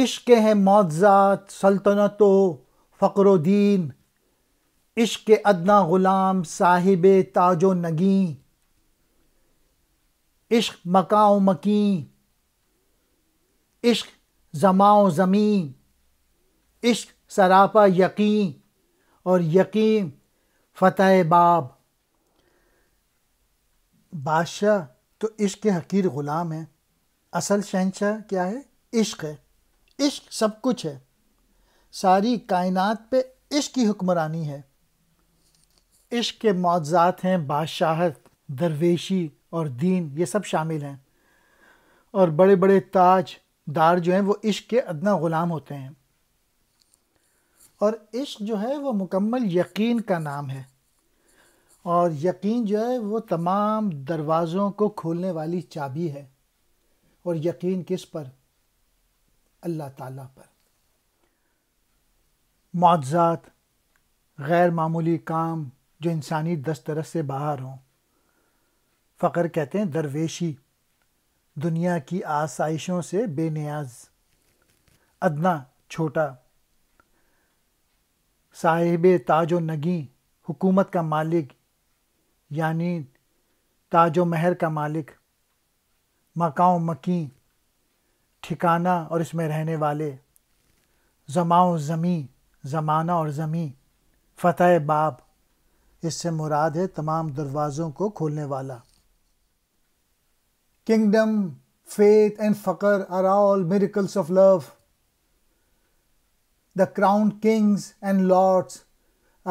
इश्क़ के हैं मौज़ात सल्तनतो फ़क़्र दीन, इश्क़ के अदना ग़ुलाम साहिब ताजो नगीं, इश्क़ मकाओ मकीं, इश्क़ ज़माओ ज़मीं, इश्क़ सरापा यकीं और यकीं फ़तेह बाब। बादशाह तो इश्क़ के हकीर ग़ुलाम है, असल शहंशाह क्या है? इश्क़ है। इश्क़ सब कुछ है, सारी कायनात पे इश्क़ की हुक्मरानी है। इश्क़ के मौज़ात हैं बादशाहत, दरवेशी और दीन, ये सब शामिल हैं। और बड़े बड़े ताजदार जो हैं वो इश्क़ के अदना ग़ुलाम होते हैं। और इश्क़ जो है वो मुकम्मल यकीन का नाम है, और यकीन जो है वो तमाम दरवाज़ों को खोलने वाली चाबी है। और यकीन किस पर? अल्लाह ताला पर। मौज़ात गैर मामूली काम जो इंसानी दस्तरस से बाहर हों। फ़क़्र कहते हैं दरवेशी, दुनिया की आसाइशों से बेनियाज। अदना छोटा, साहिब ताजो नगी हुकूमत का मालिक यानी ताजो महर का मालिक। मकाओ मकी ठिकाना और इसमें रहने वाले। ज़माओ ज़मी, ज़माना और ज़मी। फ़तेह बाब, इससे मुराद है तमाम दरवाज़ों को खोलने वाला। किंगडम, फेथ एंड फ़क़्र are all miracles of love. The crown kings and lords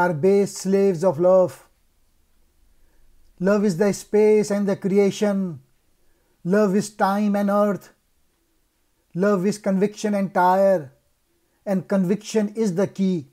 are base slaves of love. Love is the space and the creation. Love is time and earth. Love is conviction and tire, and conviction is the key.